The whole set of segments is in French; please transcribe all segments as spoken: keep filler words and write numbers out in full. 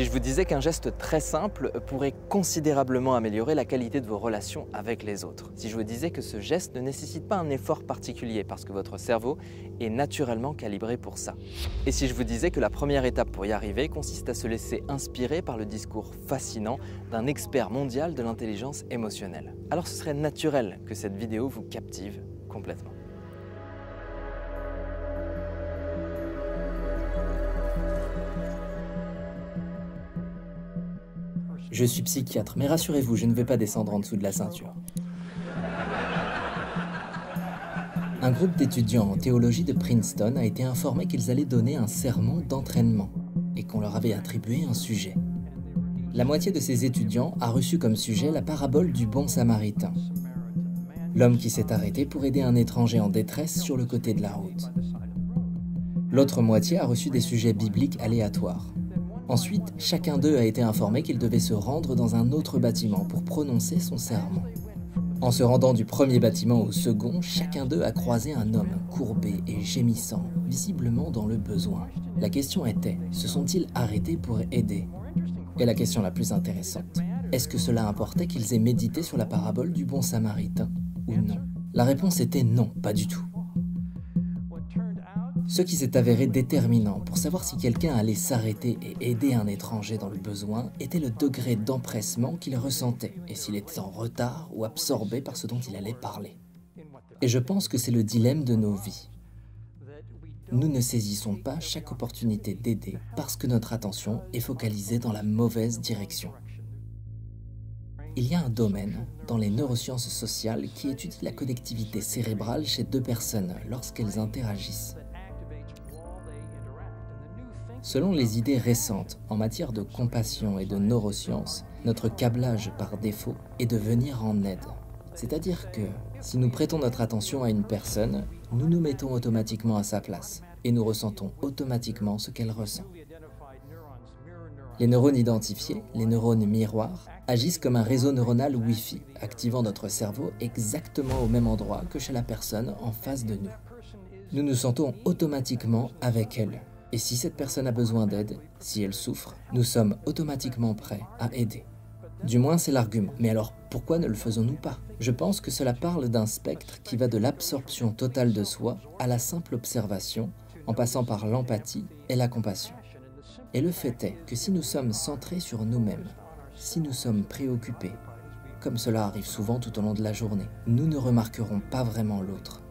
si je vous disais qu'un geste très simple pourrait considérablement améliorer la qualité de vos relations avec les autres? Si je vous disais que ce geste ne nécessite pas un effort particulier parce que votre cerveau est naturellement calibré pour ça? Et si je vous disais que la première étape pour y arriver consiste à se laisser inspirer par le discours fascinant d'un expert mondial de l'intelligence émotionnelle? Alors ce serait naturel que cette vidéo vous captive complètement. Je suis psychiatre, mais rassurez-vous, je ne vais pas descendre en dessous de la ceinture. Un groupe d'étudiants en théologie de Princeton a été informé qu'ils allaient donner un sermon d'entraînement et qu'on leur avait attribué un sujet. La moitié de ces étudiants a reçu comme sujet la parabole du bon samaritain, l'homme qui s'est arrêté pour aider un étranger en détresse sur le côté de la route. L'autre moitié a reçu des sujets bibliques aléatoires. Ensuite, chacun d'eux a été informé qu'il devait se rendre dans un autre bâtiment pour prononcer son sermon. En se rendant du premier bâtiment au second, chacun d'eux a croisé un homme courbé et gémissant, visiblement dans le besoin. La question était, se sont-ils arrêtés pour aider? Et la question la plus intéressante, est-ce que cela importait qu'ils aient médité sur la parabole du bon samaritain ou non? La réponse était non, pas du tout. Ce qui s'est avéré déterminant pour savoir si quelqu'un allait s'arrêter et aider un étranger dans le besoin était le degré d'empressement qu'il ressentait et s'il était en retard ou absorbé par ce dont il allait parler. Et je pense que c'est le dilemme de nos vies. Nous ne saisissons pas chaque opportunité d'aider parce que notre attention est focalisée dans la mauvaise direction. Il y a un domaine dans les neurosciences sociales qui étudie la connectivité cérébrale chez deux personnes lorsqu'elles interagissent. Selon les idées récentes en matière de compassion et de neurosciences, notre câblage par défaut est de venir en aide. C'est-à-dire que, si nous prêtons notre attention à une personne, nous nous mettons automatiquement à sa place et nous ressentons automatiquement ce qu'elle ressent. Les neurones identifiés, les neurones miroirs, agissent comme un réseau neuronal Wi-Fi, activant notre cerveau exactement au même endroit que chez la personne en face de nous. Nous nous sentons automatiquement avec elle. Et si cette personne a besoin d'aide, si elle souffre, nous sommes automatiquement prêts à aider. Du moins, c'est l'argument. Mais alors, pourquoi ne le faisons-nous pas? Je pense que cela parle d'un spectre qui va de l'absorption totale de soi à la simple observation, en passant par l'empathie et la compassion. Et le fait est que si nous sommes centrés sur nous-mêmes, si nous sommes préoccupés, comme cela arrive souvent tout au long de la journée, nous ne remarquerons pas vraiment l'autre.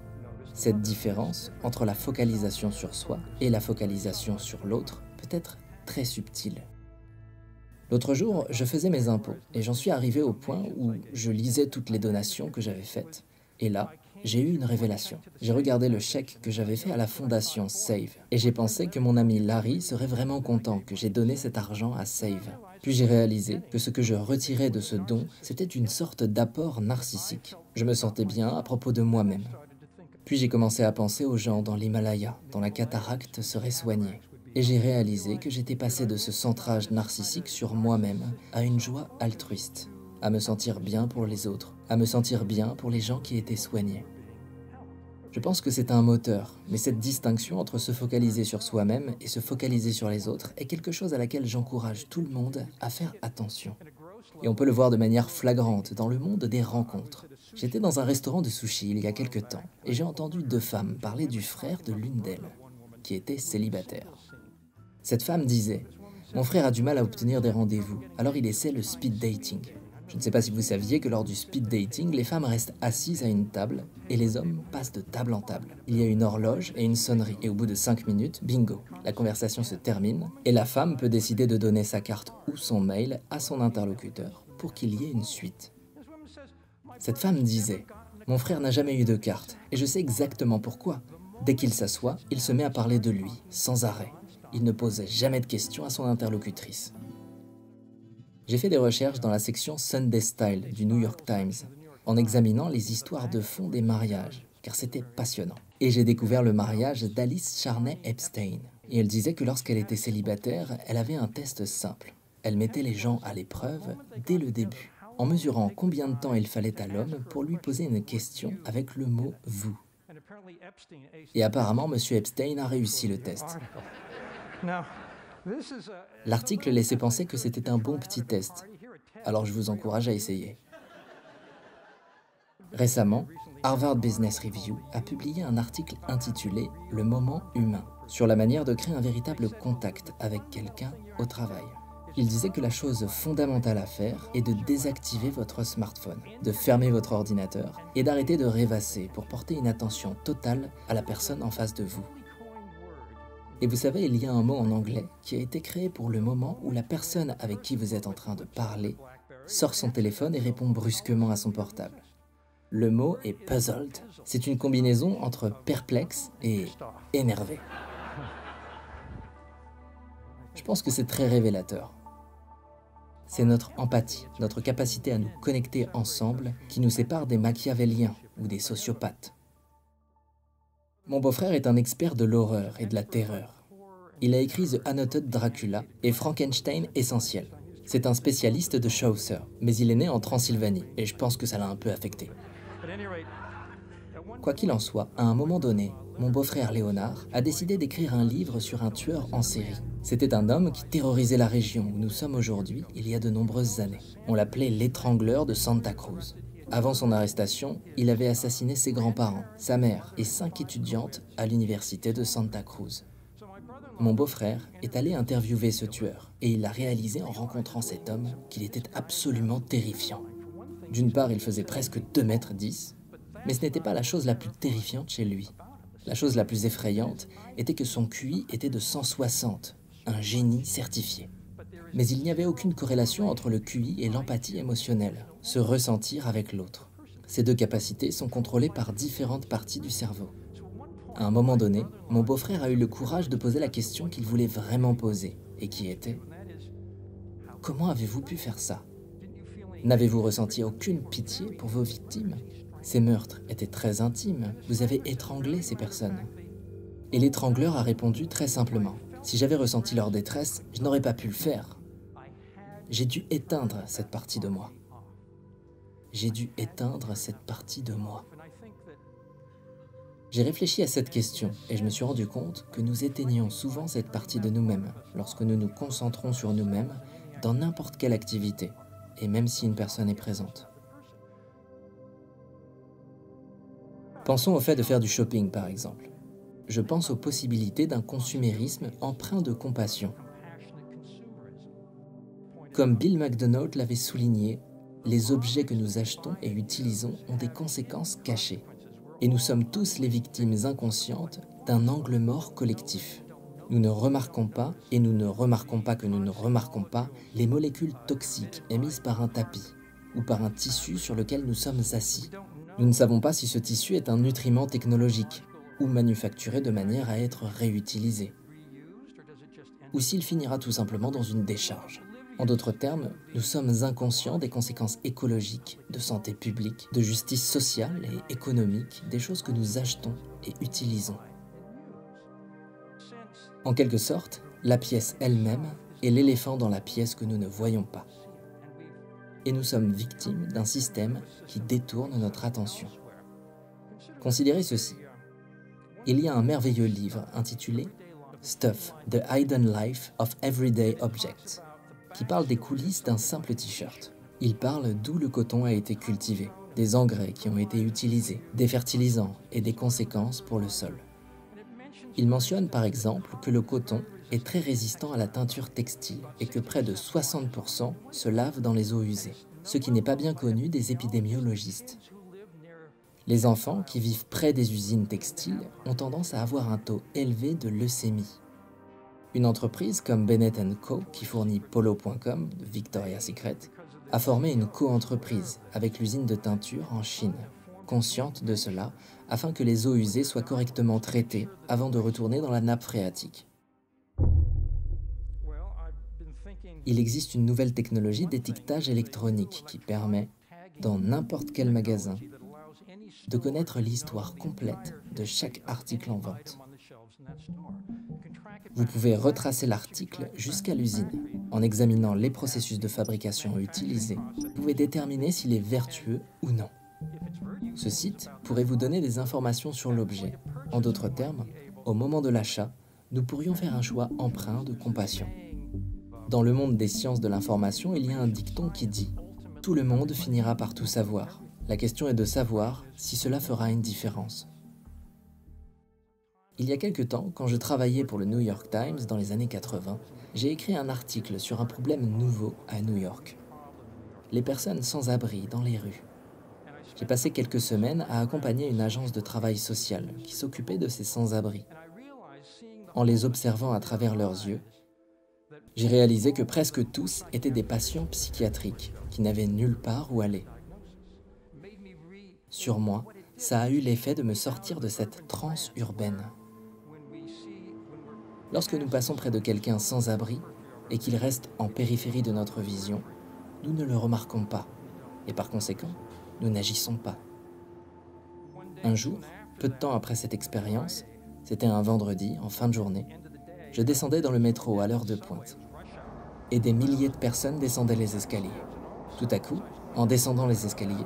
Cette différence entre la focalisation sur soi et la focalisation sur l'autre peut être très subtile. L'autre jour, je faisais mes impôts et j'en suis arrivé au point où je lisais toutes les donations que j'avais faites. Et là, j'ai eu une révélation. J'ai regardé le chèque que j'avais fait à la fondation SAFE et j'ai pensé que mon ami Larry serait vraiment content que j'ai donné cet argent à SAFE. Puis j'ai réalisé que ce que je retirais de ce don, c'était une sorte d'apport narcissique. Je me sentais bien à propos de moi-même. Puis j'ai commencé à penser aux gens dans l'Himalaya, dont la cataracte serait soignée. Et j'ai réalisé que j'étais passé de ce centrage narcissique sur moi-même à une joie altruiste, à me sentir bien pour les autres, à me sentir bien pour les gens qui étaient soignés. Je pense que c'est un moteur, mais cette distinction entre se focaliser sur soi-même et se focaliser sur les autres est quelque chose à laquelle j'encourage tout le monde à faire attention. Et on peut le voir de manière flagrante dans le monde des rencontres. J'étais dans un restaurant de sushi il y a quelque temps, et j'ai entendu deux femmes parler du frère de l'une d'elles, qui était célibataire. Cette femme disait « Mon frère a du mal à obtenir des rendez-vous, alors il essaie le speed dating. » Je ne sais pas si vous saviez que lors du speed dating, les femmes restent assises à une table, et les hommes passent de table en table. Il y a une horloge et une sonnerie, et au bout de cinq minutes, bingo, la conversation se termine, et la femme peut décider de donner sa carte ou son mail à son interlocuteur pour qu'il y ait une suite. Cette femme disait « Mon frère n'a jamais eu de carte, et je sais exactement pourquoi. Dès qu'il s'assoit, il se met à parler de lui, sans arrêt. Il ne pose jamais de questions à son interlocutrice. » J'ai fait des recherches dans la section Sunday Style du New York Times, en examinant les histoires de fond des mariages, car c'était passionnant. Et j'ai découvert le mariage d'Alice Charney-Epstein. Et elle disait que lorsqu'elle était célibataire, elle avait un test simple. Elle mettait les gens à l'épreuve dès le début, en mesurant combien de temps il fallait à l'homme pour lui poser une question avec le mot « vous ». Et apparemment, M. Epstein a réussi le test. L'article laissait penser que c'était un bon petit test, alors je vous encourage à essayer. Récemment, Harvard Business Review a publié un article intitulé « Le moment humain » sur la manière de créer un véritable contact avec quelqu'un au travail. Il disait que la chose fondamentale à faire est de désactiver votre smartphone, de fermer votre ordinateur et d'arrêter de rêvasser pour porter une attention totale à la personne en face de vous. Et vous savez, il y a un mot en anglais qui a été créé pour le moment où la personne avec qui vous êtes en train de parler sort son téléphone et répond brusquement à son portable. Le mot est « puzzled ». C'est une combinaison entre « perplexe » et « énervé ». Je pense que c'est très révélateur. C'est notre empathie, notre capacité à nous connecter ensemble qui nous sépare des machiavéliens ou des sociopathes. Mon beau-frère est un expert de l'horreur et de la terreur. Il a écrit The Annoted Dracula et Frankenstein Essentiel. C'est un spécialiste de Chaucer, mais il est né en Transylvanie, et je pense que ça l'a un peu affecté. Quoi qu'il en soit, à un moment donné, mon beau-frère Léonard a décidé d'écrire un livre sur un tueur en série. C'était un homme qui terrorisait la région où nous sommes aujourd'hui il y a de nombreuses années. On l'appelait l'étrangleur de Santa Cruz. Avant son arrestation, il avait assassiné ses grands-parents, sa mère et cinq étudiantes à l'université de Santa Cruz. Mon beau-frère est allé interviewer ce tueur et il a réalisé en rencontrant cet homme qu'il était absolument terrifiant. D'une part, il faisait presque deux mètres dix, mais ce n'était pas la chose la plus terrifiante chez lui. La chose la plus effrayante était que son Q I était de cent soixante, un génie certifié. Mais il n'y avait aucune corrélation entre le Q I et l'empathie émotionnelle, se ressentir avec l'autre. Ces deux capacités sont contrôlées par différentes parties du cerveau. À un moment donné, mon beau-frère a eu le courage de poser la question qu'il voulait vraiment poser, et qui était « Comment avez-vous pu faire ça? N'avez-vous ressenti aucune pitié pour vos victimes? Ces meurtres étaient très intimes, vous avez étranglé ces personnes. » Et l'étrangleur a répondu très simplement « Si j'avais ressenti leur détresse, je n'aurais pas pu le faire. » J'ai dû éteindre cette partie de moi. J'ai dû éteindre cette partie de moi. J'ai réfléchi à cette question et je me suis rendu compte que nous éteignons souvent cette partie de nous-mêmes lorsque nous nous concentrons sur nous-mêmes dans n'importe quelle activité, et même si une personne est présente. Pensons au fait de faire du shopping, par exemple. Je pense aux possibilités d'un consumérisme empreint de compassion. Comme Bill McDonough l'avait souligné, les objets que nous achetons et utilisons ont des conséquences cachées. Et nous sommes tous les victimes inconscientes d'un angle mort collectif. Nous ne remarquons pas, et nous ne remarquons pas que nous ne remarquons pas, les molécules toxiques émises par un tapis ou par un tissu sur lequel nous sommes assis. Nous ne savons pas si ce tissu est un nutriment technologique ou manufacturé de manière à être réutilisé, ou s'il finira tout simplement dans une décharge. En d'autres termes, nous sommes inconscients des conséquences écologiques, de santé publique, de justice sociale et économique, des choses que nous achetons et utilisons. En quelque sorte, la pièce elle-même est l'éléphant dans la pièce que nous ne voyons pas. Et nous sommes victimes d'un système qui détourne notre attention. Considérez ceci. Il y a un merveilleux livre intitulé « Stuff, the Hidden Life of Everyday Objects » qui parle des coulisses d'un simple t-shirt. Il parle d'où le coton a été cultivé, des engrais qui ont été utilisés, des fertilisants et des conséquences pour le sol. Il mentionne par exemple que le coton est très résistant à la teinture textile et que près de soixante pour cent se lave dans les eaux usées, ce qui n'est pas bien connu des épidémiologistes. Les enfants qui vivent près des usines textiles ont tendance à avoir un taux élevé de leucémie. Une entreprise comme Bennett and Co, qui fournit Polo point com, de Victoria Secret, a formé une co-entreprise avec l'usine de teinture en Chine, consciente de cela, afin que les eaux usées soient correctement traitées avant de retourner dans la nappe phréatique. Il existe une nouvelle technologie d'étiquetage électronique qui permet, dans n'importe quel magasin, de connaître l'histoire complète de chaque article en vente. Vous pouvez retracer l'article jusqu'à l'usine. En examinant les processus de fabrication utilisés, vous pouvez déterminer s'il est vertueux ou non. Ce site pourrait vous donner des informations sur l'objet. En d'autres termes, au moment de l'achat, nous pourrions faire un choix empreint de compassion. Dans le monde des sciences de l'information, il y a un dicton qui dit « Tout le monde finira par tout savoir. La question est de savoir si cela fera une différence. » Il y a quelque temps, quand je travaillais pour le New York Times dans les années quatre-vingt, j'ai écrit un article sur un problème nouveau à New York. Les personnes sans abri dans les rues. J'ai passé quelques semaines à accompagner une agence de travail social qui s'occupait de ces sans-abri. En les observant à travers leurs yeux, j'ai réalisé que presque tous étaient des patients psychiatriques qui n'avaient nulle part où aller. Sur moi, ça a eu l'effet de me sortir de cette transe urbaine. Lorsque nous passons près de quelqu'un sans abri et qu'il reste en périphérie de notre vision, nous ne le remarquons pas et par conséquent, nous n'agissons pas. Un jour, peu de temps après cette expérience, c'était un vendredi, en fin de journée, je descendais dans le métro à l'heure de pointe et des milliers de personnes descendaient les escaliers. Tout à coup, en descendant les escaliers,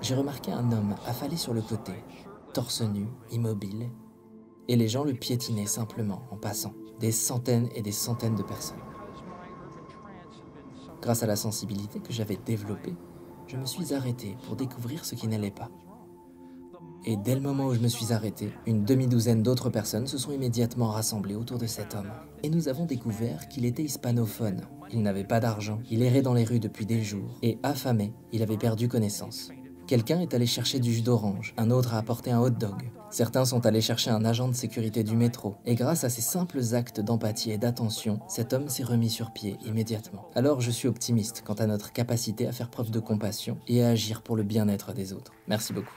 j'ai remarqué un homme affalé sur le côté, torse nu, immobile, et les gens le piétinaient simplement en passant, des centaines et des centaines de personnes. Grâce à la sensibilité que j'avais développée, je me suis arrêté pour découvrir ce qui n'allait pas. Et dès le moment où je me suis arrêté, une demi-douzaine d'autres personnes se sont immédiatement rassemblées autour de cet homme. Et nous avons découvert qu'il était hispanophone. Il n'avait pas d'argent, il errait dans les rues depuis des jours, et affamé, il avait perdu connaissance. Quelqu'un est allé chercher du jus d'orange, un autre a apporté un hot-dog. Certains sont allés chercher un agent de sécurité du métro. Et grâce à ces simples actes d'empathie et d'attention, cet homme s'est remis sur pied immédiatement. Alors je suis optimiste quant à notre capacité à faire preuve de compassion et à agir pour le bien-être des autres. Merci beaucoup.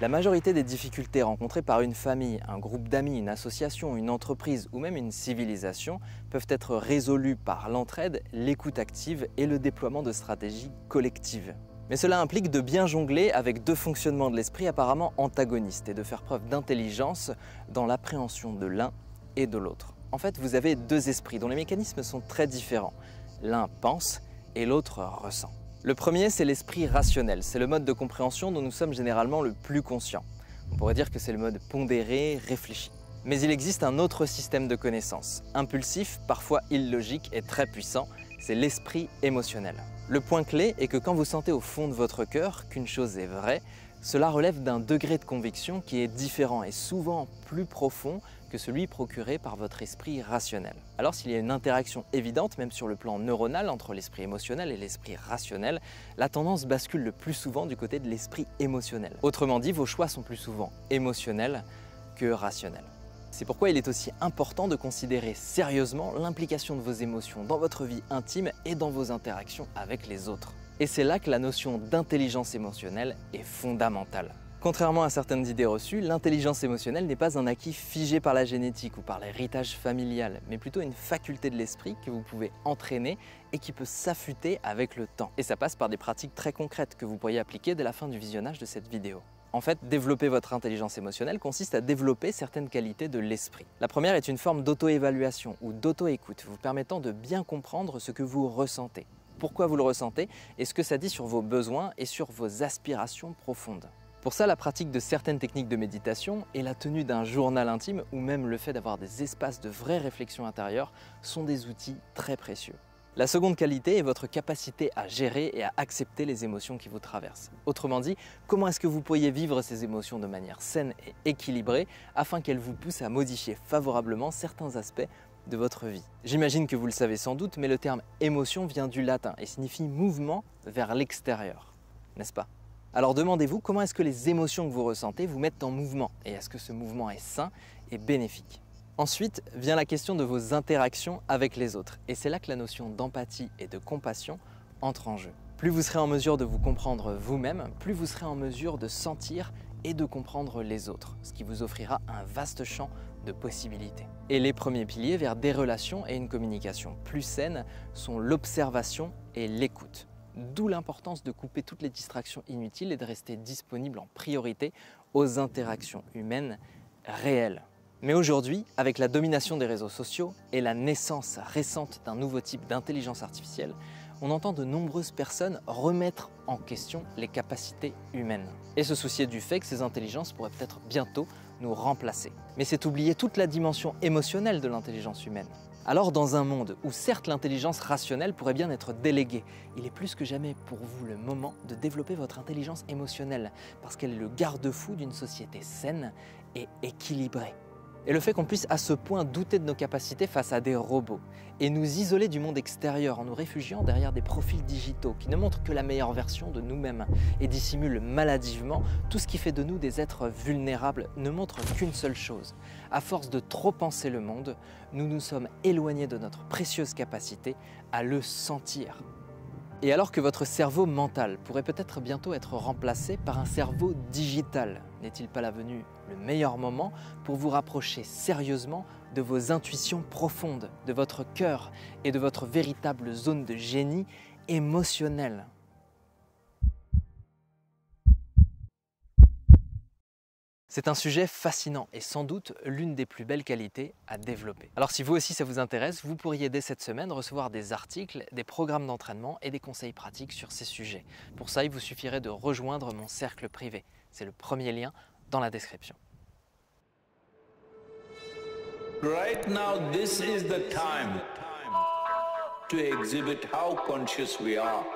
La majorité des difficultés rencontrées par une famille, un groupe d'amis, une association, une entreprise ou même une civilisation peuvent être résolues par l'entraide, l'écoute active et le déploiement de stratégies collectives. Mais cela implique de bien jongler avec deux fonctionnements de l'esprit apparemment antagonistes et de faire preuve d'intelligence dans l'appréhension de l'un et de l'autre. En fait, vous avez deux esprits dont les mécanismes sont très différents. L'un pense et l'autre ressent. Le premier, c'est l'esprit rationnel, c'est le mode de compréhension dont nous sommes généralement le plus conscients. On pourrait dire que c'est le mode pondéré, réfléchi. Mais il existe un autre système de connaissances, impulsif, parfois illogique et très puissant, c'est l'esprit émotionnel. Le point clé est que quand vous sentez au fond de votre cœur qu'une chose est vraie, cela relève d'un degré de conviction qui est différent et souvent plus profond que celui procuré par votre esprit rationnel. Alors s'il y a une interaction évidente, même sur le plan neuronal, entre l'esprit émotionnel et l'esprit rationnel, la tendance bascule le plus souvent du côté de l'esprit émotionnel. Autrement dit, vos choix sont plus souvent émotionnels que rationnels. C'est pourquoi il est aussi important de considérer sérieusement l'implication de vos émotions dans votre vie intime et dans vos interactions avec les autres. Et c'est là que la notion d'intelligence émotionnelle est fondamentale. Contrairement à certaines idées reçues, l'intelligence émotionnelle n'est pas un acquis figé par la génétique ou par l'héritage familial, mais plutôt une faculté de l'esprit que vous pouvez entraîner et qui peut s'affûter avec le temps. Et ça passe par des pratiques très concrètes que vous pourriez appliquer dès la fin du visionnage de cette vidéo. En fait, développer votre intelligence émotionnelle consiste à développer certaines qualités de l'esprit. La première est une forme d'auto-évaluation ou d'auto-écoute, vous permettant de bien comprendre ce que vous ressentez, pourquoi vous le ressentez et ce que ça dit sur vos besoins et sur vos aspirations profondes. Pour ça, la pratique de certaines techniques de méditation et la tenue d'un journal intime ou même le fait d'avoir des espaces de vraie réflexion intérieure sont des outils très précieux. La seconde qualité est votre capacité à gérer et à accepter les émotions qui vous traversent. Autrement dit, comment est-ce que vous pourriez vivre ces émotions de manière saine et équilibrée afin qu'elles vous poussent à modifier favorablement certains aspects de votre vie. J'imagine que vous le savez sans doute, mais le terme émotion vient du latin et signifie mouvement vers l'extérieur, n'est-ce pas ? Alors demandez-vous comment est-ce que les émotions que vous ressentez vous mettent en mouvement et est-ce que ce mouvement est sain et bénéfique. Ensuite vient la question de vos interactions avec les autres et c'est là que la notion d'empathie et de compassion entre en jeu. Plus vous serez en mesure de vous comprendre vous-même, plus vous serez en mesure de sentir et de comprendre les autres, ce qui vous offrira un vaste champ de possibilités. Et les premiers piliers vers des relations et une communication plus saine sont l'observation et l'écoute. D'où l'importance de couper toutes les distractions inutiles et de rester disponible en priorité aux interactions humaines réelles. Mais aujourd'hui, avec la domination des réseaux sociaux et la naissance récente d'un nouveau type d'intelligence artificielle, on entend de nombreuses personnes remettre en question les capacités humaines et se soucier du fait que ces intelligences pourraient peut-être bientôt nous remplacer. Mais c'est oublier toute la dimension émotionnelle de l'intelligence humaine. Alors dans un monde où certes l'intelligence rationnelle pourrait bien être déléguée, il est plus que jamais pour vous le moment de développer votre intelligence émotionnelle, parce qu'elle est le garde-fou d'une société saine et équilibrée. Et le fait qu'on puisse à ce point douter de nos capacités face à des robots et nous isoler du monde extérieur en nous réfugiant derrière des profils digitaux qui ne montrent que la meilleure version de nous-mêmes et dissimulent maladivement tout ce qui fait de nous des êtres vulnérables ne montre qu'une seule chose. À force de trop penser le monde, nous nous sommes éloignés de notre précieuse capacité à le sentir. Et alors que votre cerveau mental pourrait peut-être bientôt être remplacé par un cerveau digital, n'est-il pas venu le meilleur moment pour vous rapprocher sérieusement de vos intuitions profondes, de votre cœur et de votre véritable zone de génie émotionnelle? C'est un sujet fascinant et sans doute l'une des plus belles qualités à développer. Alors si vous aussi ça vous intéresse, vous pourriez dès cette semaine recevoir des articles, des programmes d'entraînement et des conseils pratiques sur ces sujets. Pour ça, il vous suffirait de rejoindre mon cercle privé. C'est le premier lien dans la description. Right now, this is the time to exhibit how conscious we are.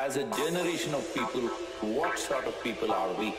As a generation of people, what sort of people are we?